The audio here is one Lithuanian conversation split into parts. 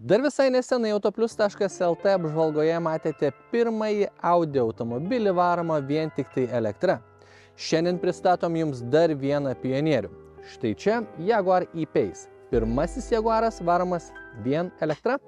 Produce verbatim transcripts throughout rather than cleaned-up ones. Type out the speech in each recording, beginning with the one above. Dar visai nesenai Autoplius taškas lt apžvalgoje matėte pirmąjį Audi automobilį varomą vien tik tai elektra. Šiandien pristatom jums dar vieną pionierių. Štai čia Jaguar I-Pace. Pirmasis Jaguaras varomas vien elektra.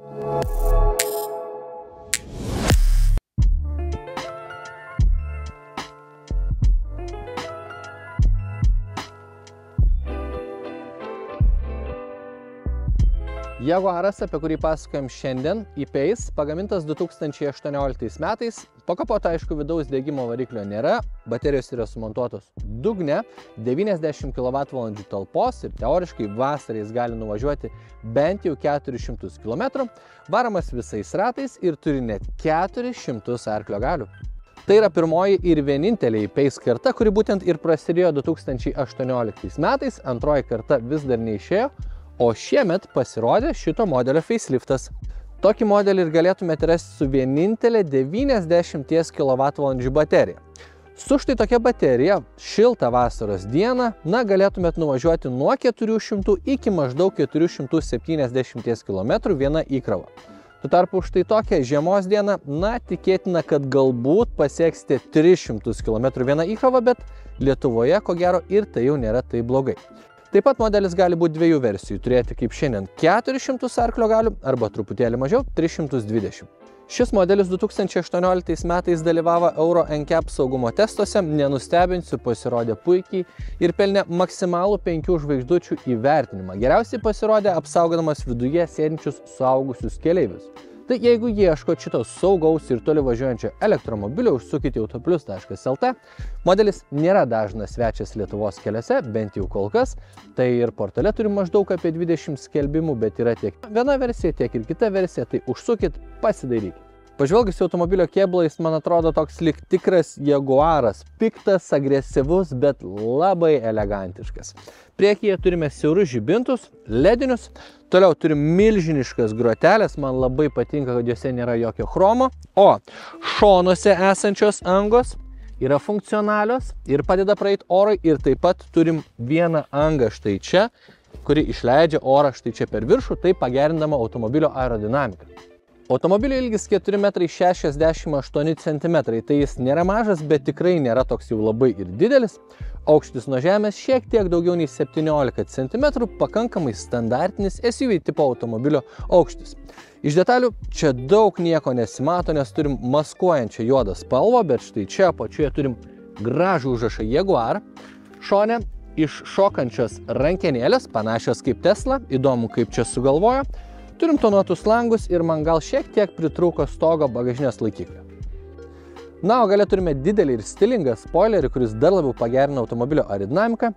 Jaguaras, apie kurį pasakojam šiandien, I-Pace, pagamintas du tūkstančiai aštuonioliktais metais, po kapoto aišku vidaus degimo variklio nėra, baterijos yra sumontuotos dugne, devyniasdešimt kilovatvalandžių talpos ir teoriškai vasarais gali nuvažiuoti bent jau keturis šimtus kilometrų, varomas visais ratais ir turi net keturis šimtus arklio galių. Tai yra pirmoji ir vienintelė I-Pace karta, kuri būtent ir prasidėjo du tūkstančiai aštuonioliktais metais, antroji karta vis dar neišėjo, o šiemet pasirodė šito modelio faceliftas. Tokį modelį ir galėtumėte rasti su vienintelė devyniasdešimties kilovatvalandžių baterija. Su štai tokia baterija šiltą vasaros dieną, na, galėtumėt nuvažiuoti nuo keturių šimtų iki maždaug keturių šimtų septyniasdešimties kilometrų viena įkrava. Tuo tarpu štai tokia žiemos diena, na, tikėtina, kad galbūt pasieksite tris šimtus kilometrų viena įkrava, bet Lietuvoje, ko gero, ir tai jau nėra taip blogai. Taip pat modelis gali būti dviejų versijų, turėti kaip šiandien keturis šimtus arklio galių arba truputėlį mažiau tris šimtus dvidešimt. Šis modelis du tūkstančiai aštuonioliktais metais dalyvavo Euro N C A P saugumo testuose, nenustebinsiu, pasirodė puikiai ir pelnė maksimalų penkių žvaigždučių įvertinimą. Geriausiai pasirodė apsaugodamas viduje sėdinčius suaugusius keleivius. Tai jeigu ieško šito saugaus ir toli važiuojančio elektromobilio, užsukite į autoplius taškas lt. Modelis nėra dažnas svečias Lietuvos keliuose, bent jau kol kas. Tai ir portale turi maždaug apie dvidešimt skelbimų, bet yra tiek viena versija, tiek ir kita versija, tai užsukit, pasidairykit. Pažvelgus į automobilio kėblą, jis man atrodo toks lyg tikras Jaguaras, piktas, agresyvus, bet labai elegantiškas. Priekyje turime siaurus žibintus, ledinius, toliau turiu milžiniškas grotelės, man labai patinka, kad jose nėra jokio chromo, o šonuose esančios angos yra funkcionalios ir padeda praeit orui ir taip pat turim vieną angą štai čia, kuri išleidžia orą štai čia per viršų, tai pagerindama automobilio aerodinamiką. Automobilio ilgis keturi metrai šešiasdešimt aštuoni centimetrai, tai jis nėra mažas, bet tikrai nėra toks jau labai ir didelis. Aukštis nuo žemės šiek tiek daugiau nei septyniolika centimetrų, pakankamai standartinis S U V tipo automobilio aukštis. Iš detalių čia daug nieko nesimato, nes turim maskuojančią juodą spalvą, bet štai čia apačioje turim gražų užrašą Jaguar. Šone iššokančios rankenėlės, panašios kaip Tesla, įdomu kaip čia sugalvojo. Turim tonuotus langus ir man gal šiek tiek pritrūko stogo bagažinės laikiklio. Na, o gale turime didelį ir stilingą spoilerį, kuris dar labiau pagerina automobilio aerodinamiką.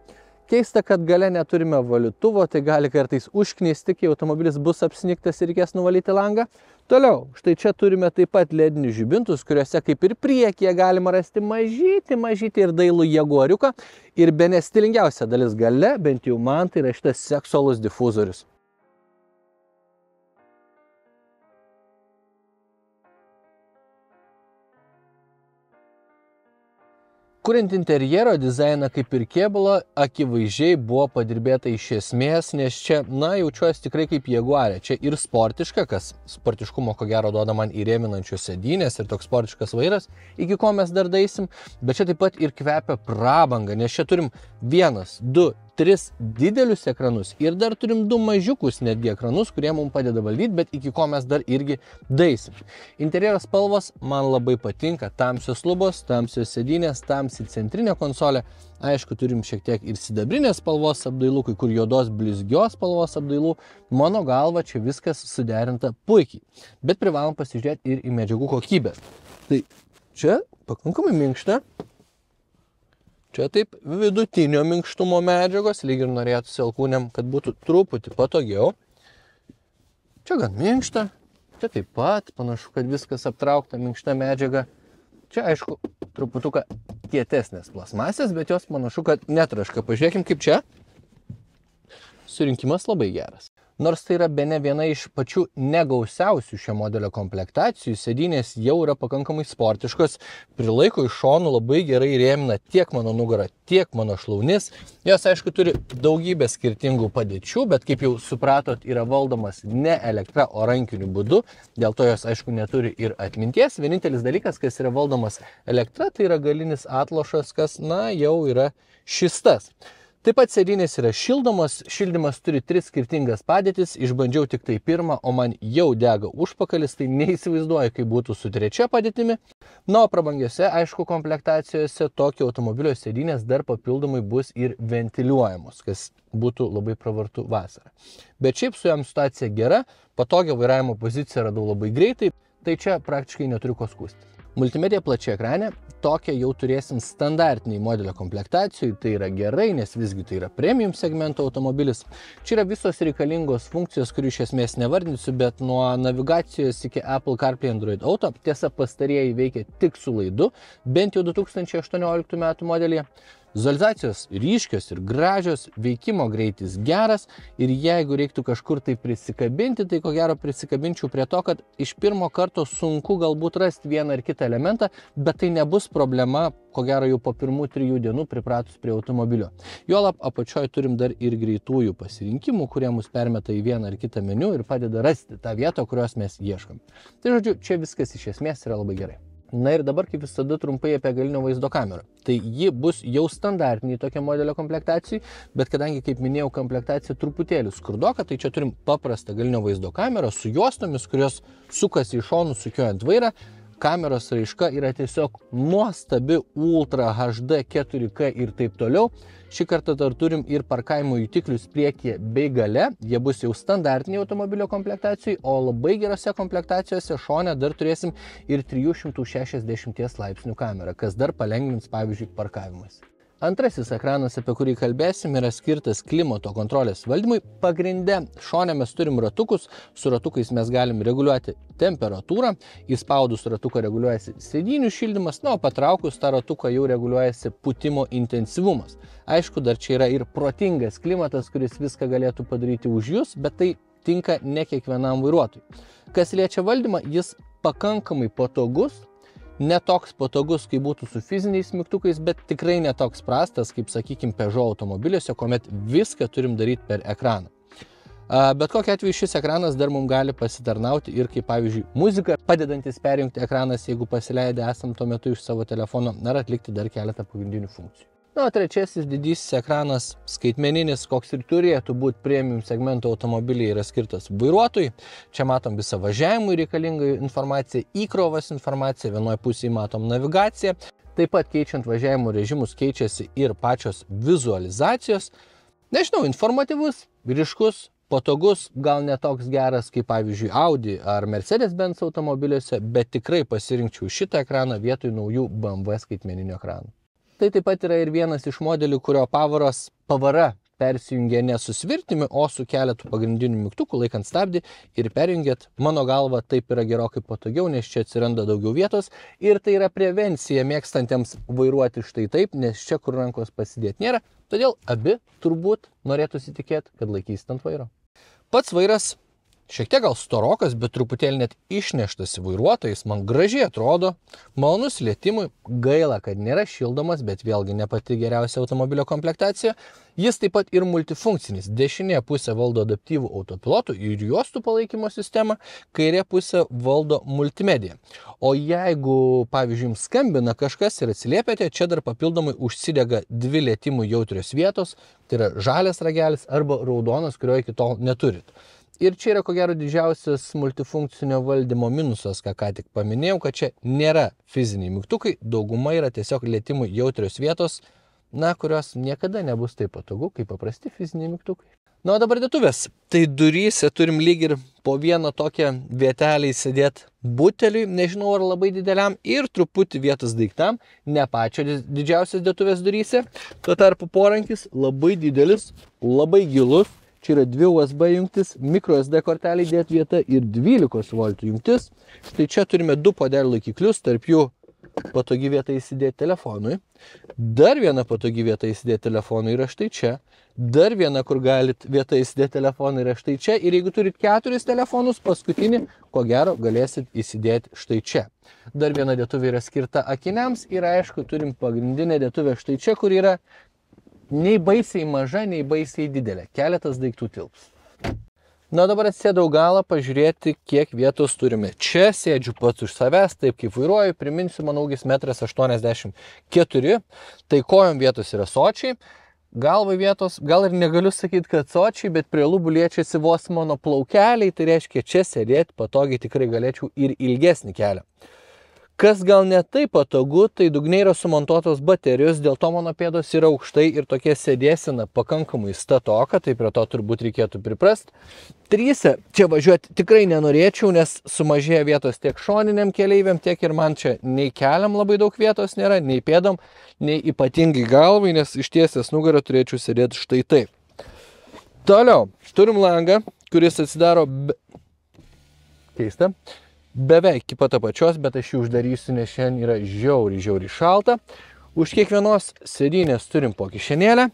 Keista, kad gale neturime valytuvo, tai gali kartais užknisti, kai automobilis bus apsnigtas ir reikės nuvalyti langą. Toliau, štai čia turime taip pat ledinius žibintus, kuriuose kaip ir priekyje galima rasti mažyti, mažyti ir dailų jaguariuką. Ir bene stilingiausia dalis gale, bent jau man, tai yra šitas seksualus difuzorius. Kuriant interjero dizainą kaip ir kėbulą, akivaizdžiai buvo padirbėta iš esmės, nes čia, na, jaučiuosi tikrai kaip Jaguarė. Čia ir sportiška, kas sportiškumo ko gero duoda man įrėminančios sėdynės ir toks sportiškas vairas, iki ko mes dar daisim, bet čia taip pat ir kvepia prabanga, nes čia turim vienas, du, tris didelius ekranus ir dar turim du mažiukus netgi ekranus, kurie mums padeda valdyti, bet iki ko mes dar irgi daisim. Interjero spalvos man labai patinka, tamsios lubos, tamsios sėdynės, tamsi centrinė konsolė, aišku turim šiek tiek ir sidabrinės spalvos apdailų, kai kur juodos blizgios spalvos apdailų, mano galva čia viskas suderinta puikiai, bet privalom pasižiūrėti ir į medžiagų kokybę. Tai čia pakankamai minkšta. Čia taip vidutinio minkštumo medžiagos, lyg ir norėtųsi alkūnėm, kad būtų truputį patogiau. Čia gan minkšta, čia taip pat, panašu, kad viskas aptraukta minkšta medžiaga. Čia, aišku, truputuką kietesnės plasmasės, bet jos panašu, kad netraška. Pažiūrėkim kaip čia. Surinkimas labai geras. Nors tai yra bene viena iš pačių negausiausių šio modelio komplektacijų, sėdynės jau yra pakankamai sportiškos, prilaiko iš šonų, labai gerai rėmina tiek mano nugarą, tiek mano šlaunis. Jos, aišku, turi daugybę skirtingų padėčių, bet kaip jau supratot, yra valdomas ne elektra, o rankiniu būdu, dėl to jos, aišku, neturi ir atminties. Vienintelis dalykas, kas yra valdomas elektra, tai yra galinis atlošas, kas, na, jau yra šis tas. Taip pat sėdynės yra šildomos, šildymas turi tris skirtingas padėtis, išbandžiau tik tai pirmą, o man jau dega užpakalis, tai neįsivaizduoju, kaip būtų su trečia padėtimi. Na, o prabangiose, aišku, komplektacijose tokio automobilio sėdynės dar papildomai bus ir ventiliuojamos, kas būtų labai pravartu vasarą. Bet šiaip su jam situacija gera, patogią vairavimo poziciją radau labai greitai, tai čia praktiškai neturiu ko skųstis. Multimedija plačia ekrane, tokia jau turėsim standartiniai modelio komplektacijų, tai yra gerai, nes visgi tai yra premium segmento automobilis. Čia yra visos reikalingos funkcijos, kurių iš esmės nevardinsiu, bet nuo navigacijos iki Apple CarPlay, Android Auto, tiesa pastarieji veikia tik su laidu, bent jau du tūkstančiai aštuonioliktų metų modelyje. Vizualizacijos ryškios ir gražios, veikimo greitis geras ir jeigu reiktų kažkur tai prisikabinti, tai ko gero prisikabinčiau prie to, kad iš pirmo karto sunku galbūt rasti vieną ar kitą elementą, bet tai nebus problema, ko gero jau po pirmų trijų dienų pripratus prie automobilio. Juolab apačioje turim dar ir greitųjų pasirinkimų, kurie mus permeta į vieną ar kitą meniu ir padeda rasti tą vietą, kurios mes ieškam. Tai žodžiu, čia viskas iš esmės yra labai gerai. Na ir dabar, kaip visada, trumpai apie galinio vaizdo kamerą. Tai ji bus jau standartiniai tokia modelio komplektacijai, bet kadangi, kaip minėjau, komplektacija truputėlį skurdoka, tai čia turim paprastą galinio vaizdo kamerą su juostomis, kurios sukasi iš šonų sukiojant vairą. Kameros raiška yra tiesiog nuostabi Ultra H D keturi K ir taip toliau. Šį kartą dar turim ir parkavimo jutiklius priekyje bei gale. Jie bus jau standartiniai automobilio komplektacijai, o labai gerose komplektacijose šone dar turėsim ir trijų šimtų šešiasdešimties laipsnių kamerą, kas dar palengvins, pavyzdžiui, parkavimas. Antrasis ekranas, apie kurį kalbėsim, yra skirtas klimato kontrolės valdymui. Pagrinde šone mes turim ratukus, su ratukais mes galim reguliuoti temperatūrą, įspaudus ratuką reguliuojasi sėdynių šildymas, na, o patraukus tą ratuką jau reguliuojasi pūtimo intensyvumas. Aišku, dar čia yra ir protingas klimatas, kuris viską galėtų padaryti už jūs, bet tai tinka ne kiekvienam vairuotojui. Kas liečia valdymą, jis pakankamai patogus. Ne toks patogus, kaip būtų su fiziniais mygtukais, bet tikrai ne toks prastas, kaip, sakykime, Peugeot automobiliuose, kuomet viską turim daryti per ekraną. Bet kokiu atveju šis ekranas dar mums gali pasitarnauti ir kaip, pavyzdžiui, muzika, padedantis perjungti ekranas, jeigu pasileidę esam tuo metu iš savo telefono, ar atlikti dar keletą pagrindinių funkcijų. Na, o trečiasis didysis ekranas, skaitmeninis, koks ir turėtų būti premium segmento automobiliai, yra skirtas vairuotojui. Čia matom visą važiavimui reikalingą informaciją, įkrovas informaciją, vienoje pusėje matom navigaciją. Taip pat keičiant važiavimo režimus keičiasi ir pačios vizualizacijos. Nežinau, informatyvus, ryškus, patogus, gal netoks geras kaip, pavyzdžiui, Audi ar Mercedes-Benz automobiliuose, bet tikrai pasirinkčiau šitą ekraną vietoj naujų B M W skaitmeninių ekranų. Tai taip pat yra ir vienas iš modelių, kurio pavaros pavara persijungia ne su svirtimi, o su keletu pagrindinių mygtukų laikant stabdį ir perjungiant. Mano galva, taip yra gerokai patogiau, nes čia atsiranda daugiau vietos ir tai yra prevencija mėgstantiems vairuoti štai taip, nes čia kur rankos pasidėti nėra, todėl abi turbūt norėtųsi tikėti, kad laikysit ant vairo. Pats vairas šiek tiek gal storokas, bet truputėlį net išneštas į vairuotojais, man gražiai atrodo, malonus lietimui, gaila, kad nėra šildomas, bet vėlgi ne pati geriausia automobilio komplektacija. Jis taip pat ir multifunkcinis, dešinė pusė valdo adaptyvų autopilotų ir juostų palaikymo sistemą, kairė pusė valdo multimediją. O jeigu, pavyzdžiui, jums skambina kažkas ir atsiliepiate, čia dar papildomai užsidega dvi lietimų jautrios vietos, tai yra žalias ragelis arba raudonas, kurio iki tol neturit. Ir čia yra, ko gero, didžiausias multifunkcinio valdymo minusas, ką ką tik paminėjau, kad čia nėra fiziniai mygtukai, dauguma yra tiesiog lietimui jautrios vietos, na, kurios niekada nebus taip patogu, kaip paprasti fiziniai mygtukai. Na, o dabar dėtuvės. Tai duryse turim lyg ir po vieną tokią vietelį įsidėt buteliui, nežinau ar labai dideliam, ir truputį vietos daiktam, ne pačio didžiausias dėtuvės duryse. Tuo tarpu porankis labai didelis, labai gilus. Čia yra dvi U S B jungtis, micro S D kortelį dėt vieta ir dvylikos voltų jungtis. Štai čia turime du podelių laikiklius, tarp jų patogi vieta įsidėti telefonui, dar viena patogi vieta įsidėti telefonui yra štai čia, dar viena, kur galit vieta įsidėti telefoną, yra štai čia, ir jeigu turit keturis telefonus, paskutinį, ko gero, galėsit įsidėti štai čia. Dar viena dėtuvė yra skirta akiniams ir, aišku, turim pagrindinę dėtuvę štai čia, kur yra nei baisiai maža, nei baisiai didelė. Keletas daiktų tilps. Na, dabar atsėdau galą pažiūrėti, kiek vietos turime. Čia sėdžiu pats už savęs, taip kaip vairuoju, priminsiu, mano augis metras aštuoniasdešimt keturi, tai kojom vietos yra sočiai, galvai vietos, gal ir negaliu sakyti, kad sočiai, bet prie lubų liečiasi vos mano plaukeliai, tai reiškia, čia sėdėti patogiai tikrai galėčiau ir ilgesnį kelią. Kas gal ne taip patogu, tai dugniai yra sumontuotos baterijos, dėl to mano pėdos yra aukštai ir tokie sėdėsina pakankamai statoka, tai prie to turbūt reikėtų priprast. Tryse čia važiuoti tikrai nenorėčiau, nes sumažėja vietos tiek šoniniam keleiviam, tiek ir man čia nei keliam labai daug vietos nėra, nei pėdom, nei ypatingai galvai, nes ištiesęs nugarą turėčiau sėdėti štai taip. Toliau, turim langą, kuris atsidaro be... keista. Beveik iki pat apačios, bet aš jį uždarysiu, nes šiandien yra žiauriai, žiauriai šalta. Už kiekvienos sėdynės turim po kišenėlę.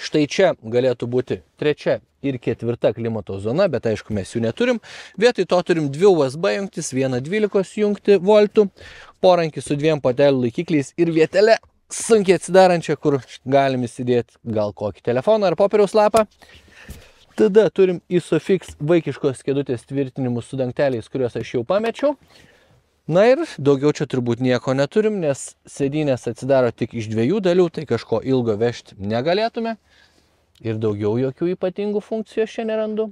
Štai čia galėtų būti trečia ir ketvirta klimato zona, bet aišku, mes jų neturim. Vietoj to turim dvi U S B jungtis, vieną dvylikos jungti voltų, porankį su dviem patelių laikikliais ir vietelę sunkiai atsidarančią, kur galim įsidėti gal kokį telefoną ar popieriaus lapą. Tada turim ISOFIX vaikiškos kėdutės tvirtinimus su dangteliais, kuriuos aš jau pamečiau. Na ir daugiau čia turbūt nieko neturim, nes sėdynės atsidaro tik iš dviejų dalių, tai kažko ilgo vežti negalėtume. Ir daugiau jokių ypatingų funkcijų aš čia nerandu.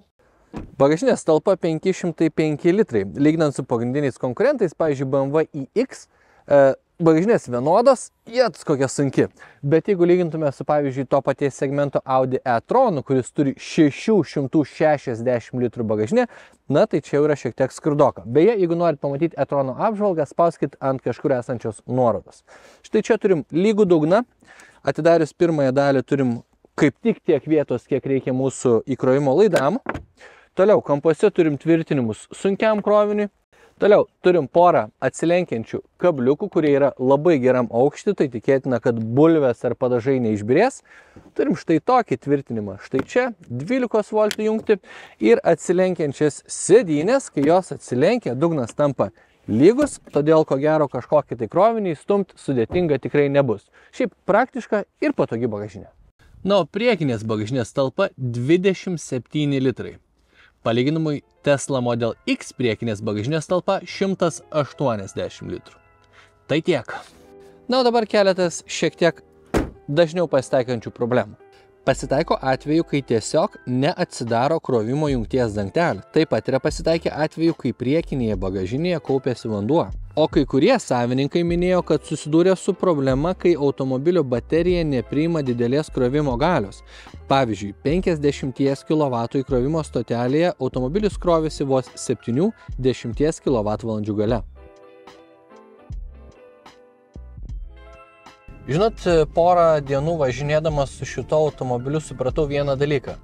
Bagažinės talpa penki šimtai penki litrai. Lyginant su pagrindiniais konkurentais, pavyzdžiui, B M W i X, e, bagažinės vienodos, jėts kokia sunki. Bet jeigu lygintume su, pavyzdžiui, to paties segmento Audi e-tronu, kuris turi šešių šimtų šešiasdešimt litrų bagažinę, na, tai čia yra šiek tiek skurdoka. Beje, jeigu norit pamatyti e-trono apžvalgą, spauskit ant kažkur esančios nuorodos. Štai čia turim lygų dugną. Atidarius pirmąją dalį turim kaip tik tiek vietos, kiek reikia mūsų įkrovimo laidam. Toliau, kampuose turim tvirtinimus sunkiam kroviniui. Toliau turim porą atsilenkiančių kabliukų, kurie yra labai geram aukšti, tai tikėtina, kad bulvės ar padažai neišbirės. Turim štai tokį tvirtinimą, štai čia, dvylikos voltų jungti ir atsilenkiančias sėdynės, kai jos atsilenkia, dugnas tampa lygus, todėl ko gero kažkokį tai krovinį stumti sudėtinga tikrai nebus. Šiaip praktiška ir patogi bagažinė. Na, o priekinės bagažinės talpa dvidešimt septyni litrai. Palyginimui, Tesla Model X priekinės bagažinės talpa šimtas aštuoniasdešimt litrų. Tai tiek. Na, o dabar keletas šiek tiek dažniau pasitaikančių problemų. Pasitaiko atveju, kai tiesiog neatsidaro krovimo jungties dangtelį. Taip pat yra pasitaikę atveju, kai priekinėje bagažinėje kaupėsi vanduo. O kai kurie savininkai minėjo, kad susidūrė su problema, kai automobilio baterija nepriima didelės krovimo galios. Pavyzdžiui, penkiasdešimties kilovatų įkrovimo stotelėje automobilis krovėsi vos septynių dešimties kilovatvalandžių gale. Žinot, porą dienų važinėdamas su šito automobiliu supratau vieną dalyką,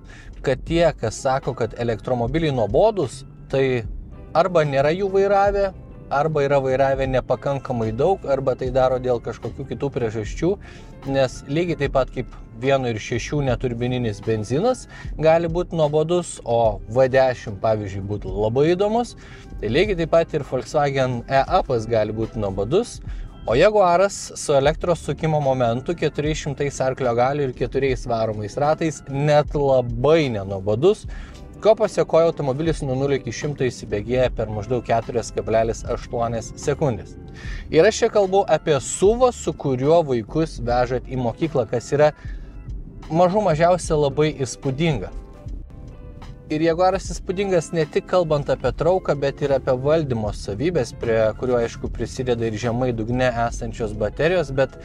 kad tie, kas sako, kad elektromobiliai nuobodus, tai arba nėra jų vairavę, arba yra vairavę nepakankamai daug, arba tai daro dėl kažkokių kitų priežasčių, nes lygiai taip pat kaip vieno ir šešių neturbininis benzinas gali būti nuobodus, o V dešimt, pavyzdžiui, būtų labai įdomus, tai lygiai taip pat ir Volkswagen E-Up gali būti nuobodus. O Jaguaras su elektros sukimo momentu, keturiais šimtais arklio galių ir keturiais varomais ratais net labai nenuobodus, ko pasiekoja automobilis nuo nulio iki šimto įsibėgėja per maždaug keturias kablelis aštuonias sekundės. Ir aš čia kalbu apie S U V, su kuriuo vaikus vežat į mokyklą, kas yra mažų mažiausia labai įspūdinga. Ir Jaguaras įspūdingas ne tik kalbant apie trauką, bet ir apie valdymo savybės, prie kurio, aišku, prisideda ir žemai dugne esančios baterijos, bet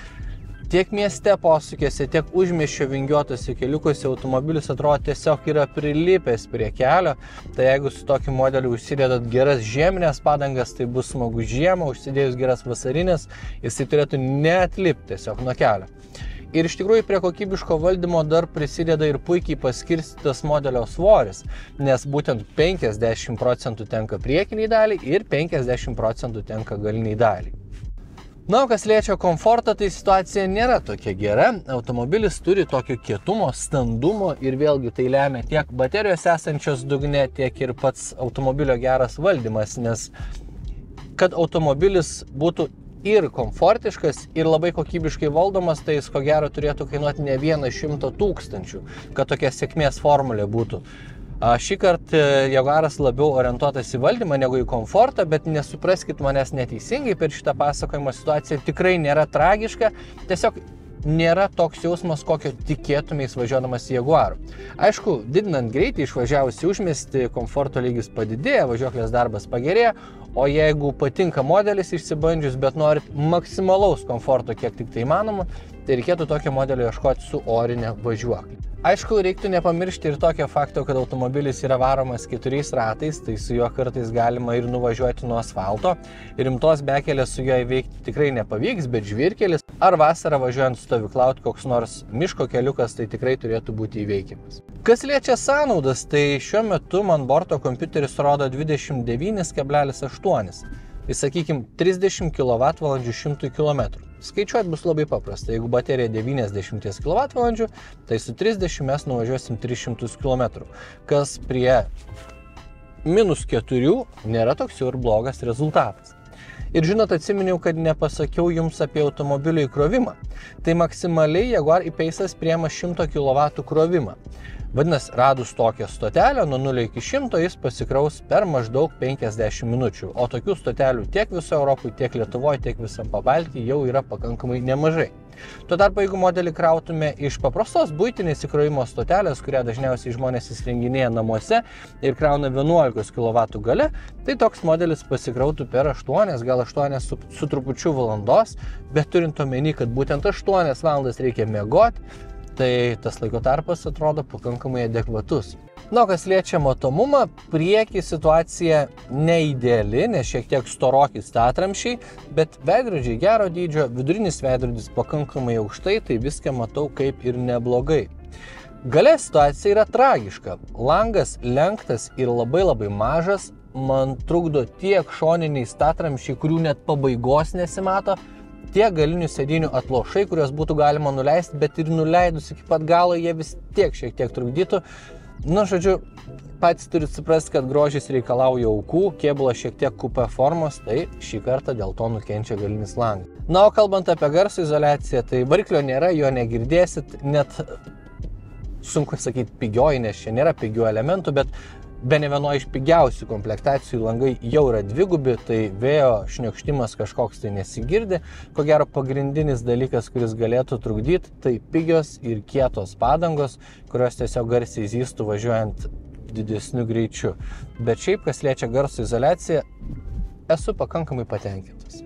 tiek mieste posūkėse, tiek užmiesčio vingiuotose keliukose automobilis atrodo tiesiog yra prilipęs prie kelio, tai jeigu su tokiu modeliu užsidedat geras žieminės padangas, tai bus smagu žiemą, užsidėjus geras vasarinės, jisai turėtų neatlipti tiesiog nuo kelio. Ir iš tikrųjų prie kokybiško valdymo dar prisideda ir puikiai paskirstytas modelio svoris, nes būtent penkiasdešimt procentų tenka priekiniai daliai ir penkiasdešimt procentų tenka galiniai daliai. Na, kas liečia komfortą, tai situacija nėra tokia gera. Automobilis turi tokio kietumo, standumo ir vėlgi tai lemia tiek baterijos esančios dugne, tiek ir pats automobilio geras valdymas, nes kad automobilis būtų ir komfortiškas, ir labai kokybiškai valdomas, tai jis ko gero turėtų kainuoti ne vieną šimtą tūkstančių, kad tokia sėkmės formulė būtų. Šį kartą Jaguaras labiau orientuotas į valdymą negu į komfortą, bet nesupraskit manęs neteisingai, per šitą pasakojimo situaciją tikrai nėra tragiška, tiesiog nėra toks jausmas, kokio tikėtumės važiuodamas į Jaguarą. Aišku, didinant greitį išvažiavus į užmiestį, komforto lygis padidėja, važiuoklės darbas pagerėja, o jeigu patinka modelis išsibandžius, bet norit maksimalaus komforto, kiek tik tai įmanoma, tai reikėtų tokio modelio ieškoti su orine važiuokle. Aišku, reiktų nepamiršti ir tokio fakto, kad automobilis yra varomas keturiais ratais, tai su juo kartais galima ir nuvažiuoti nuo asfalto. Rimtos bekelės su juo įveikti tikrai nepavyks, bet žvyrkelis ar vasarą važiuojant stovyklauti koks nors miško keliukas, tai tikrai turėtų būti įveikiamas. Kas liečia sąnaudas, tai šiuo metu man borto kompiuteris rodo dvidešimt devynis kablelis aštuonis. Tai sakykime trisdešimt kilovatvalandžių šimtui kilometrų. Skaičiuoti bus labai paprasta. Jeigu baterija devyniasdešimt kilovatvalandžių, tai su trisdešimt mes nuvažiuosim tris šimtus kilometrų. Kas prie minus keturių nėra toks jau ir blogas rezultatas. Ir žinot, atsiminiau, kad nepasakiau jums apie automobilio įkrovimą. Tai maksimaliai Jaguar I-Pace'as priema šimto kilovatų krovimą. Vadinasi, radus tokią stotelę nuo nulio iki šimto jis pasikraus per maždaug penkiasdešimt minučių, o tokių stotelių tiek viso Europoje, tiek Lietuvoje, tiek visam Pabaltijai jau yra pakankamai nemažai. Tuo tarpu, jeigu modelį krautume iš paprastos buitinės įkrovimo stotelės, kurią dažniausiai žmonės įsirenginėja namuose ir krauna vienuolikos kilovatų gale, tai toks modelis pasikrautų per aštuonias, gal aštuonias su, su trupučiu valandos, bet turint omeny, kad būtent aštuonias valandas reikia miegoti, tai tas laiko tarpas atrodo pakankamai adekvatus. Na, kas liečia matomumą, priekį situacija neideali, nes šiek tiek storokis atramšiai, bet veidrodžiai gero dydžio, vidurinis veidrodis pakankamai aukštai, tai viską matau kaip ir neblogai. Gale situacija yra tragiška. Langas lenktas ir labai labai mažas, man trukdo tiek šoniniai atramšiai, kurių net pabaigos nesimato, tiek galinių sėdinių atlošai, kuriuos būtų galima nuleisti, bet ir nuleidus iki pat galo jie vis tiek šiek tiek trukdytų. Nu, žodžiu, patys turit suprasti, kad grožis reikalauja aukų, kėbulas šiek tiek kupė formos, tai šį kartą dėl to nukenčia galinis langas. Na, o kalbant apie garso izoliaciją, tai variklio nėra, jo negirdėsit, net sunku sakyti pigioji, nes čia nėra pigių elementų, bet be ne vieno iš pigiausių komplektacijų langai jau yra dvigubi, tai vėjo šniokštimas kažkoks tai nesigirdi. Ko gero pagrindinis dalykas, kuris galėtų trukdyti, tai pigios ir kietos padangos, kurios tiesiog garsiai zystų važiuojant didesniu greičiu. Bet šiaip, kas liečia garso izoliaciją, esu pakankamai patenkintas.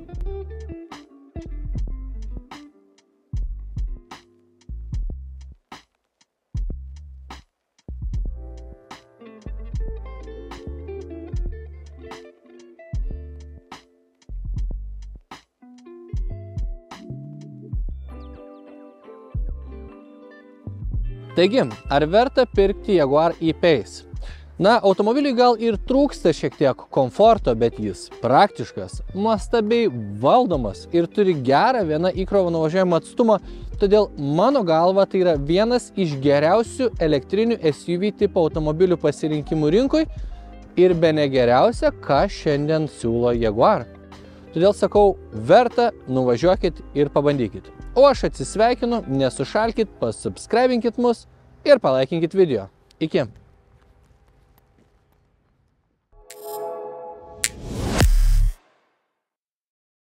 Taigi, ar verta pirkti Jaguar I-Pace? Na, automobiliui gal ir trūksta šiek tiek komforto, bet jis praktiškas, nuostabiai valdomas ir turi gerą vieną įkrovą nuvažiavimo atstumą, todėl mano galva tai yra vienas iš geriausių elektrinių S U V tipo automobilių pasirinkimų rinkui ir bene geriausia, ką šiandien siūlo Jaguar. Todėl sakau, verta, nuvažiuokit ir pabandykit. O aš atsisveikinu, nesušalkit, pasubscribinkit mus ir palaikinkit video. Iki.